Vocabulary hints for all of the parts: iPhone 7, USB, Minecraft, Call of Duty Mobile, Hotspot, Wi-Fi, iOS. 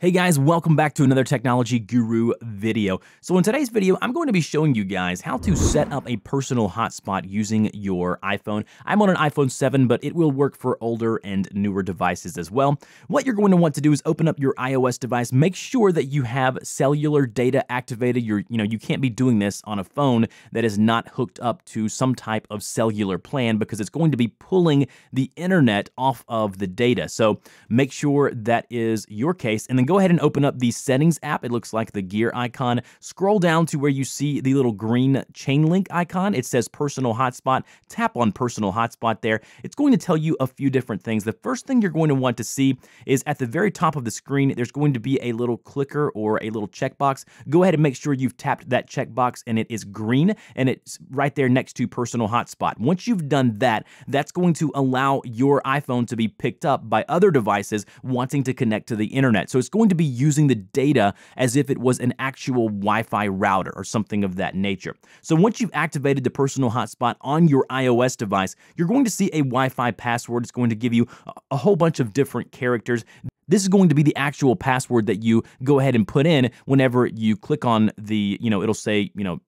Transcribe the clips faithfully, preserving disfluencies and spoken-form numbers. Hey guys, welcome back to another Technology Guru video. So in today's video, I'm going to be showing you guys how to set up a personal hotspot using your iPhone. I'm on an iPhone seven, but it will work for older and newer devices as well. What you're going to want to do is open up your iOS device, make sure that you have cellular data activated. You're, you know, you can't be doing this on a phone that is not hooked up to some type of cellular plan because it's going to be pulling the internet off of the data. So make sure that is your case. And then go ahead and open up the Settings app. It looks like the gear icon. Scroll down to where you see the little green chain link icon. It says Personal Hotspot. Tap on Personal Hotspot there. It's going to tell you a few different things. The first thing you're going to want to see is at the very top of the screen, there's going to be a little clicker or a little checkbox. Go ahead and make sure you've tapped that checkbox and it is green and it's right there next to Personal Hotspot. Once you've done that, that's going to allow your iPhone to be picked up by other devices wanting to connect to the internet. So it's going going to be using the data as if it was an actual Wi-Fi router or something of that nature. So once you've activated the personal hotspot on your iOS device, you're going to see a Wi-Fi password. It's going to give you a whole bunch of different characters. This is going to be the actual password that you go ahead and put in whenever you click on the, you know, it'll say, you know,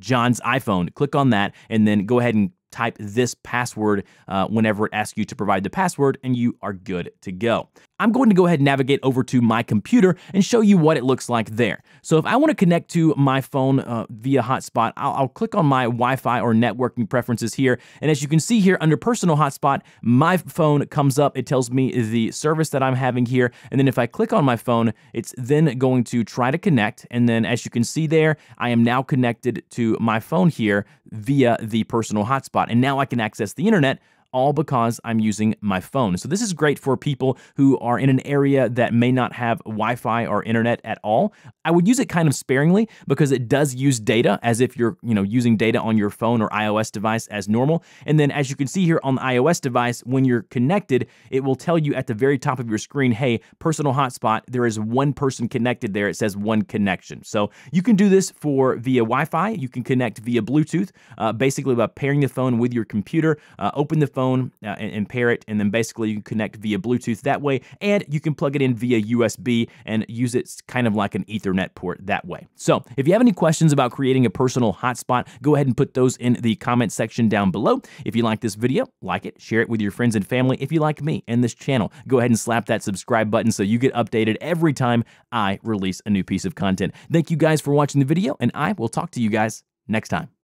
John's iPhone. Click on that and then go ahead and type this password uh, whenever it asks you to provide the password, and you are good to go. I'm going to go ahead and navigate over to my computer and show you what it looks like there. So if I want to connect to my phone uh, via hotspot, I'll, I'll click on my Wi-Fi or networking preferences here. And as you can see here under personal hotspot, my phone comes up. It tells me the service that I'm having here. And then if I click on my phone, it's then going to try to connect. And then as you can see there, I am now connected to my phone here via the personal hotspot. And now I can access the internet all because I'm using my phone. So this is great for people who are in an area that may not have Wi-Fi or internet at all. I would use it kind of sparingly because it does use data as if you're, you know, using data on your phone or iOS device as normal. And then as you can see here on the iOS device, when you're connected, it will tell you at the very top of your screen, hey, personal hotspot, there is one person connected there. It says one connection. So you can do this for via Wi-Fi. You can connect via Bluetooth, uh, basically by pairing the phone with your computer, uh, open the phone Phone, uh, and, and pair it, and then basically you can connect via Bluetooth that way, and you can plug it in via U S B and use it kind of like an Ethernet port that way. So if you have any questions about creating a personal hotspot, go ahead and put those in the comment section down below. If you like this video, like it, share it with your friends and family. If you like me and this channel, go ahead and slap that subscribe button so you get updated every time I release a new piece of content. Thank you guys for watching the video, and I will talk to you guys next time.